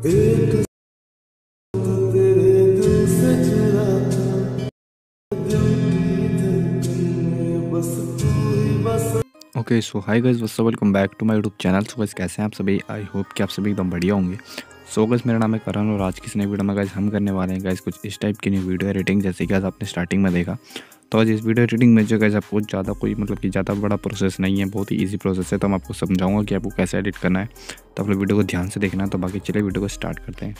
Okay so hi guys what's up, welcome back to my YouTube channel. So guys कैसे हैं आप सभी? I hope कि आप सभी एकदम बढ़िया होंगे। सो गाइस मेरा नाम है करण और आज की इस नई वीडियो में गाइस हम करने वाले हैं गाइस कुछ इस टाइप की नई वीडियो एडिटिंग, जैसे कि आज आपने स्टार्टिंग में देखा। तो आज इस वीडियो एडिटिंग में जो गाइस आपको ज़्यादा कोई मतलब कि ज़्यादा बड़ा प्रोसेस नहीं है, बहुत ही ईजी प्रोसेस है। तो मैं आपको समझाऊंगा कि आपको कैसे एडिट करना है, तो आप लोग वीडियो को ध्यान से देखना। तो बाकी चलिए वीडियो को स्टार्ट करते हैं।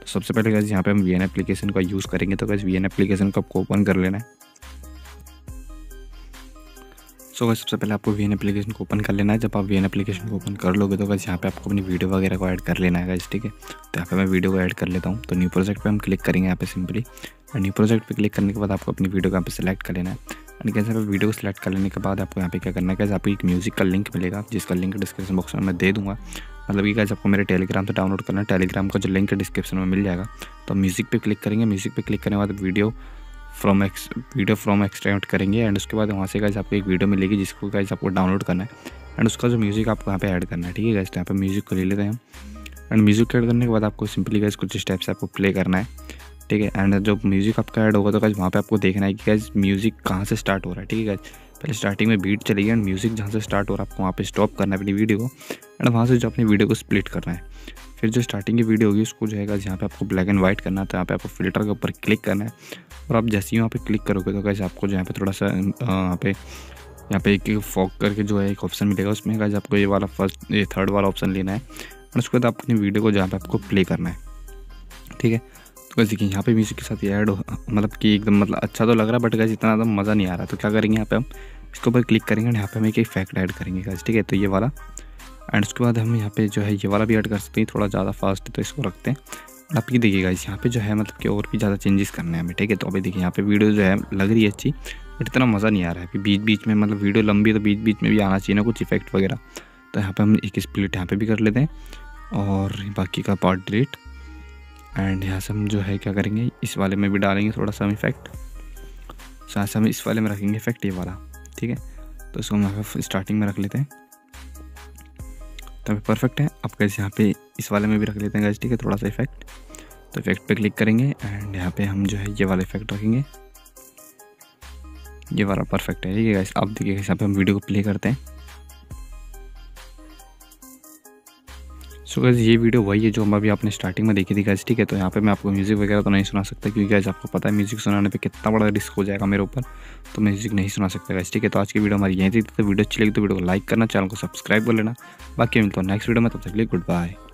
तो सबसे पहले गाइस यहाँ पे हम VN एप्लीकेशन का यूज़ करेंगे। तो गाइस VN एप्लीकेशन को आपको ओपन कर लेना है। सो गाइस सबसे पहले आपको VN एप्लीकेशन को ओपन कर लेना है। जब आप VN एप्लीकेशन को ओपन कर लोगे तो गाइस यहाँ पे आपको अपनी वीडियो वगैरह को ऐड कर लेना है गाइस, ठीक है। तो यहाँ पे मैं वीडियो को ऐड कर लेता हूँ। तो न्यू प्रोजेक्ट पे हम क्लिक करेंगे यहाँ पे सिंपली, और न्यू प्रोजेक्ट पे क्लिक करने के बाद आपको अपनी वीडियो को यहाँ पे सिलेक्ट कर लेना है। एंड कैसे वीडियो को सिलेक्ट कर लेने के बाद आपको यहाँ पे क्या करना है गाइस, आपको एक म्यूज़िक का लिंक मिलेगा जिसका लिंक डिस्क्रिप्शन बॉक्स में मैं दे दूँगा। मतलब कि गाइस आपको मेरे टेलीग्राम से डाउनलोड करना है, टेलीग्राम का जो लिंक है डिस्क्रिप्शन में मिल जाएगा। तो म्यूज़िक पे क्लिक करेंगे, म्यूज़िक पे क्लिक करने के बाद वीडियो फ्रॉम एक्सट्रैक्ट करेंगे। एंड उसके बाद वहाँ से गाइस आपको एक वीडियो मिलेगी जिसको गाइस आपको डाउनलोड करना है। एंड उसका जो म्यूज़िक आपको यहाँ पे ऐड करना है, ठीक है गाइस। यहाँ पे म्यूज़िक को ले लेते हैं हम। एंड म्यूज़िक ऐड करने के बाद आपको सिंपली गाइस कुछ स्टेप से आपको प्ले करना है, ठीक है। एंड जो म्यूज़िक आपका ऐड होगा तो गाइस वहाँ पे आपको देखना है कि गाइस म्यूज़िक कहाँ से स्टार्ट हो रहा है, ठीक है गाइस। पहले स्टार्टिंग में बीट चलेगी एंड म्यूज़िक जहाँ से स्टार्ट हो रहा है आपको वहाँ पे स्टॉप करना है अपनी वीडियो को। एंड वहाँ से जो अपनी वीडियो को स्प्लिट करना है। फिर जो स्टार्टिंग की वीडियो होगी उसको जो है गाइस यहाँ पे आपको ब्लैक एंड वाइट करना है। तो यहाँ पे आपको फिल्टर के ऊपर क्लिक करना है, और आप जैसे ही वहाँ पे क्लिक करोगे तो गाइस आपको जो यहाँ पे थोड़ा सा यहाँ पे एक फॉग करके जो है एक ऑप्शन मिलेगा। उसमें गाइस आपको ये वाला थर्ड वाला ऑप्शन लेना है। और उसके बाद अपनी वीडियो को जहाँ पे आपको प्ले करना है, ठीक है। तो गाइस देखिए यहाँ पे म्यूज़िक के साथ ये ऐड मतलब कि एकदम मतलब अच्छा तो लग रहा है, बट गाइस इतना ज़्यादा मज़ा नहीं आ रहा। तो क्या करेंगे यहाँ पे हम इसके ऊपर क्लिक करेंगे और यहाँ पे हम एक इफेक्ट ऐड करेंगे गाइस, ठीक है। तो ये वाला, एंड उसके बाद हम यहाँ पे जो है ये वाला भी ऐड कर सकते हैं। थोड़ा ज़्यादा फास्ट है तो इसको रखते हैं। आप ये देखिए गाइस यहाँ पे जो है मतलब कि और भी ज़्यादा चेंजेस करने हैं हमें, ठीक है। तो अभी देखिए यहाँ पे वीडियो जो है लग रही है अच्छी, बट इतना मज़ा नहीं आ रहा है। अभी बीच बीच में मतलब वीडियो लंबी है तो बीच बीच में भी आना चाहिए ना कुछ इफेक्ट वगैरह। तो यहाँ पे हम एक स्प्लिट यहाँ पे भी कर लेते हैं और बाकी का पार्ट डिलीट। एंड यहाँ से हम जो है क्या करेंगे, इस वाले में भी डालेंगे थोड़ा सा हम इफेक्ट। तो यहाँ से हम इस वाले में रखेंगे इफेक्ट, ये वाला, ठीक है। तो इसको हम यहाँ पे स्टार्टिंग में रख लेते हैं, तो परफेक्ट है। आप कैसे यहाँ पे इस वाले में भी रख लेते हैं गाइस, ठीक है, थोड़ा सा इफेक्ट। तो इफेक्ट पे क्लिक करेंगे एंड यहाँ पे हम जो है ये वाला इफेक्ट रखेंगे, ये वाला परफेक्ट है, ठीक है गाइस। आप देखिए यहाँ पे हम वीडियो को प्ले करते हैं। सो गाइस ये वीडियो वही है जो हम अभी आपने स्टार्टिंग में देखी थी गाइस, ठीक है। तो यहाँ पे मैं आपको म्यूज़िक वगैरह तो नहीं सुना सकता क्योंकि गाइस आपको पता है म्यूज़िक सुनाने पे कितना बड़ा रिस्क हो जाएगा मेरे ऊपर, तो म्यूज़िक नहीं सुना सकता गाइस, ठीक है। तो आज की वीडियो हमारी यहीं थी। तो वीडियो अच्छी लगी तो वीडियो को लाइक करना, चैनल को सब्सक्राइब कर लेना। बाकी मिलता हूं नेक्स्ट वीडियो में, तब तक के लिए गुड बाय।